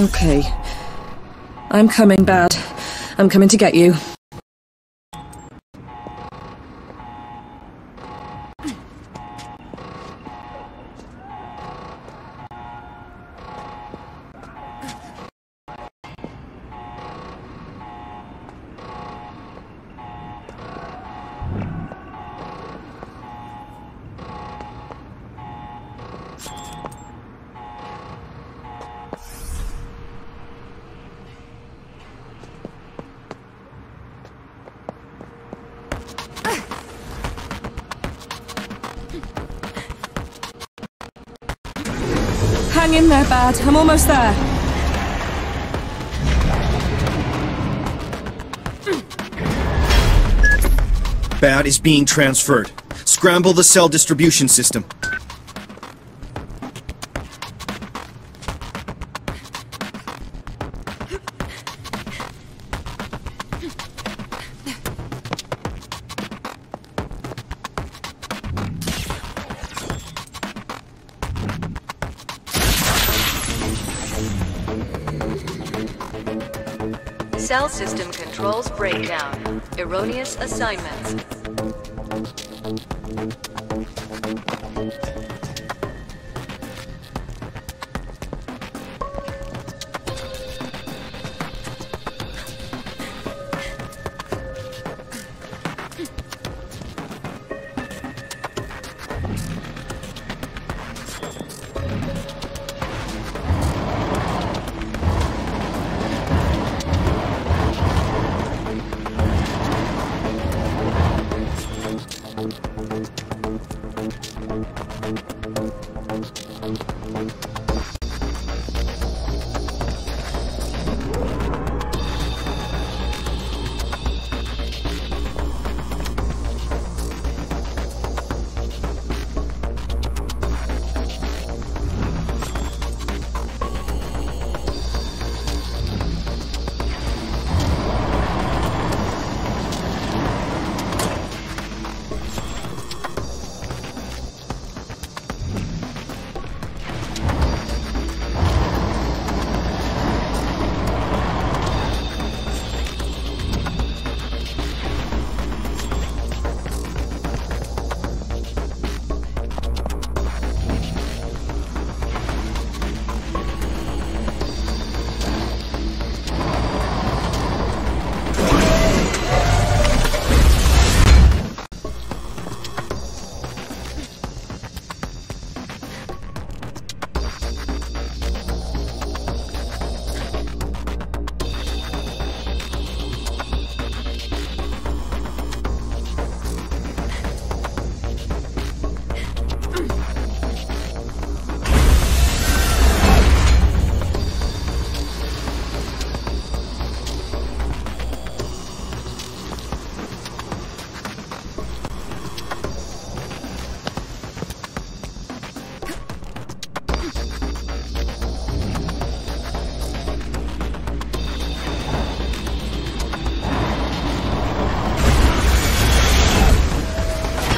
Okay. I'm coming, Bad. I'm coming to get you. Hang in there, Bad. I'm almost there. Bad is being transferred. Scramble the cell distribution system. Cell system controls breakdown. Erroneous assignments.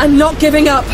I'm not giving up.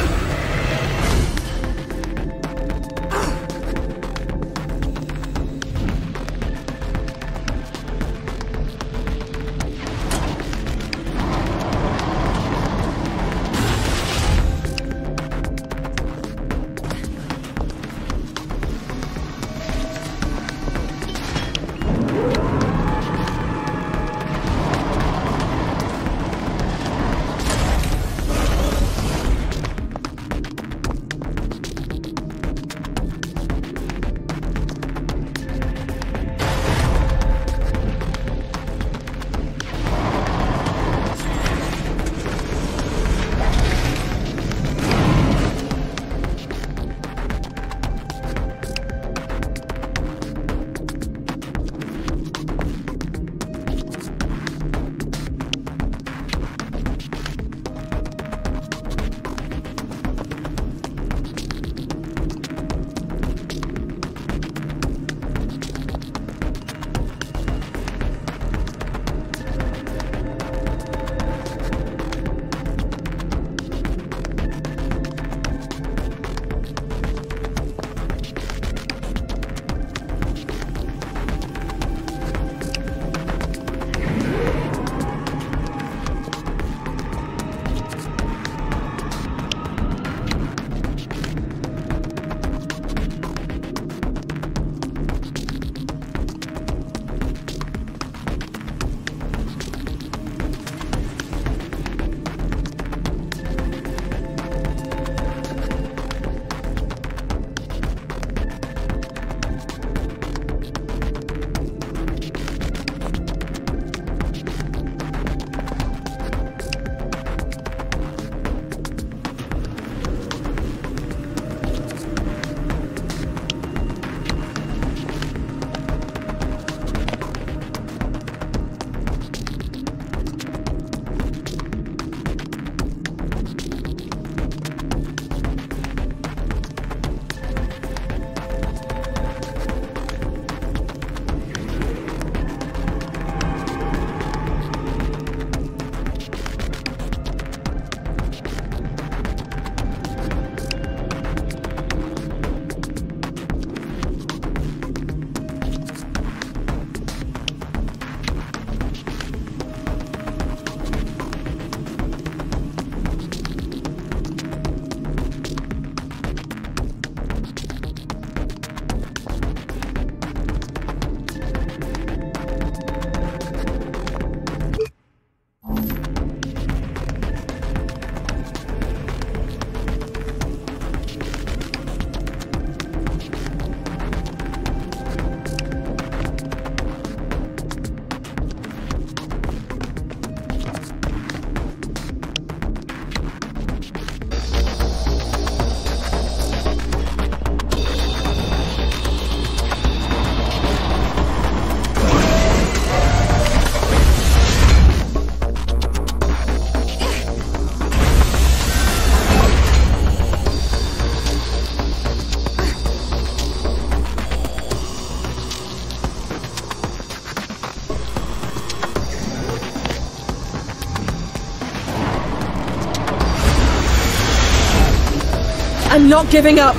I'm not giving up.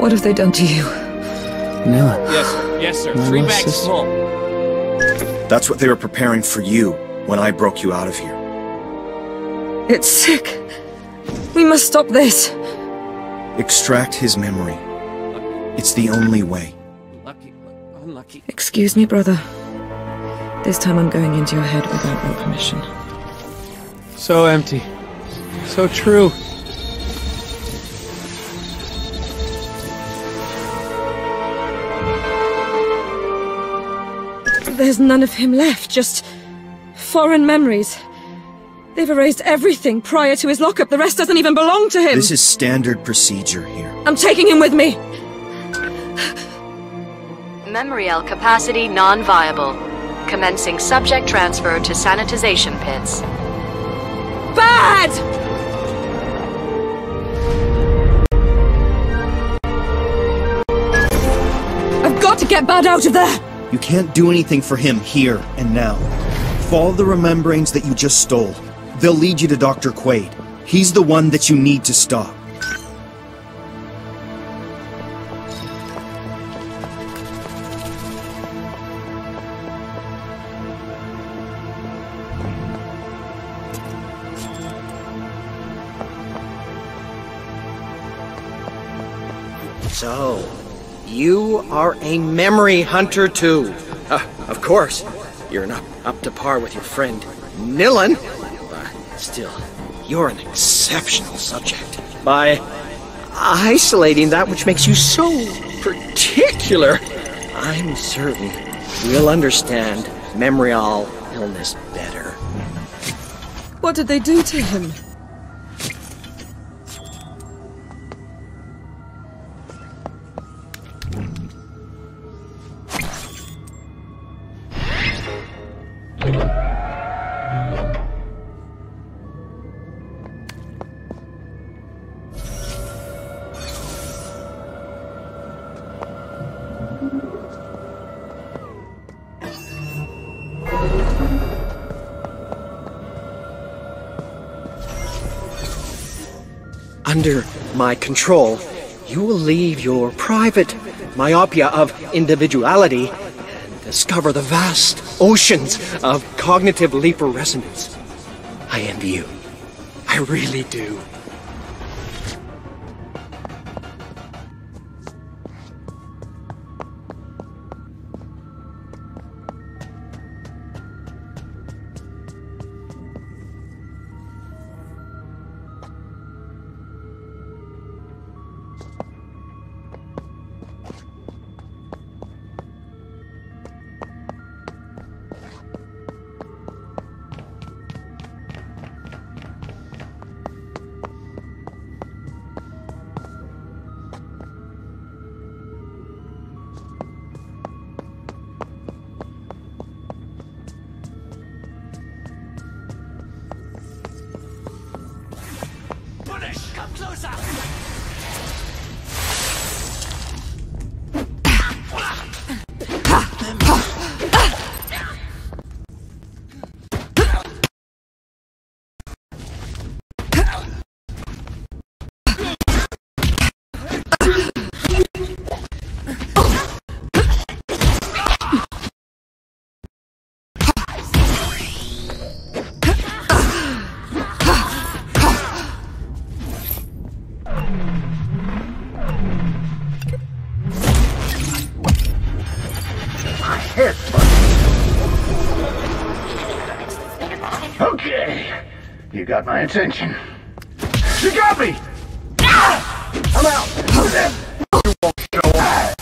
What have they done to you? Nilin. Yes, sir. My 3 bags full. That's what they were preparing for you when I broke you out of here. It's sick. We must stop this. Extract his memory. It's the only way. Excuse me, brother. This time I'm going into your head without your permission. So empty. So true. There's none of him left, just foreign memories. They've erased everything prior to his lockup. The rest doesn't even belong to him. This is standard procedure here. I'm taking him with me. Memory L capacity non-viable. Commencing subject transfer to sanitization pits. Bad! I've got to get Bad out of there! You can't do anything for him here and now. Follow the rememberings that you just stole. They'll lead you to Dr. Quaid. He's the one that you need to stop. So, you are a memory hunter too. Of course. You're not up to par with your friend, Nilin. But still, you're an exceptional subject. By isolating that which makes you so particular, I'm certain we'll understand Memorial illness better. What did they do to him? Under my control, you will leave your private myopia of individuality and discover the vast oceans of cognitive leaper resonance. I envy you. I really do. You got my attention. You got me! I'm out! You won't go out.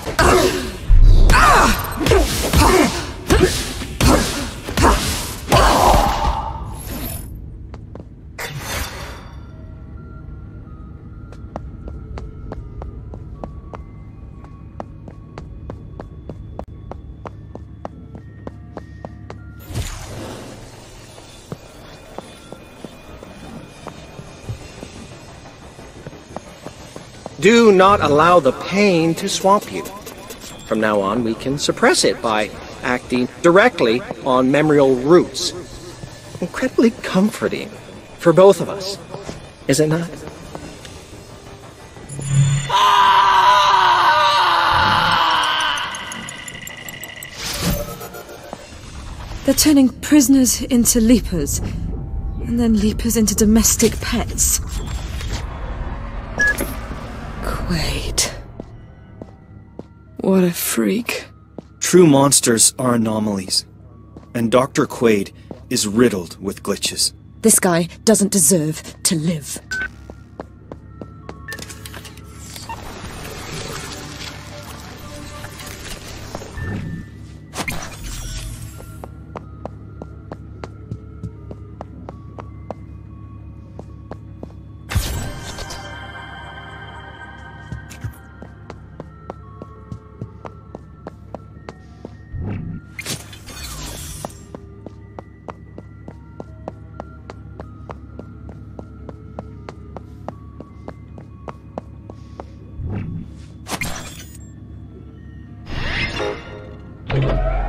Do not allow the pain to swamp you. From now on, we can suppress it by acting directly on memorial roots. Incredibly comforting for both of us, is it not? They're turning prisoners into leapers, and then leapers into domestic pets. What a freak. True monsters are anomalies, and Dr. Quaid is riddled with glitches. This guy doesn't deserve to live. Thank you.